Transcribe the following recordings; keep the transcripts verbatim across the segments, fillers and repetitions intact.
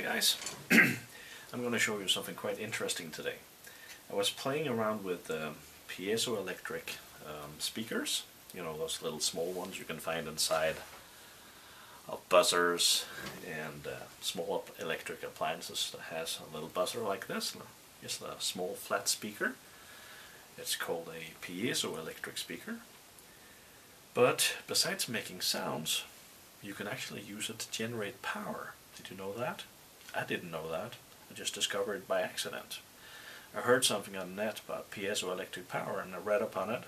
Hi guys, I'm going to show you something quite interesting today. I was playing around with um, piezoelectric um, speakers, you know, those little small ones you can find inside of buzzers and uh, small electric appliances that has a little buzzer like this, just a small flat speaker. It's called a piezoelectric speaker. But besides making sounds, you can actually use it to generate power. Did you know that? I didn't know that. I just discovered it by accident. I heard something on the net about piezoelectric power and I read up on it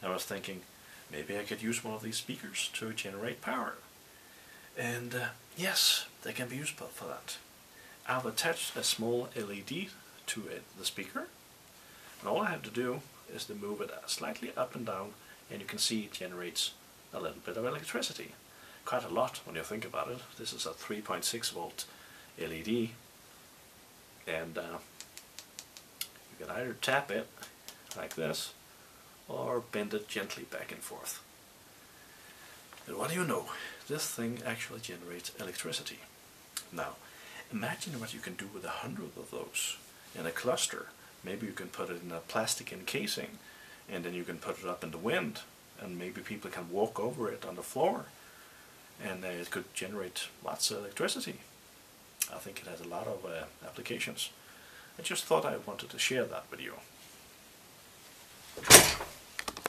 and I was thinking maybe I could use one of these speakers to generate power. And uh, yes, they can be useful for that. I've attached a small L E D to it, the speaker, and all I have to do is to move it slightly up and down and you can see it generates a little bit of electricity. Quite a lot when you think about it. This is a three point six volt L E D and uh, you can either tap it like this or bend it gently back and forth. And what do you know? This thing actually generates electricity. Now imagine what you can do with a hundred of those in a cluster. Maybe you can put it in a plastic encasing and then you can put it up in the wind and maybe people can walk over it on the floor. And uh, it could generate lots of electricity. I think it has a lot of uh, applications. I just thought I wanted to share that with you.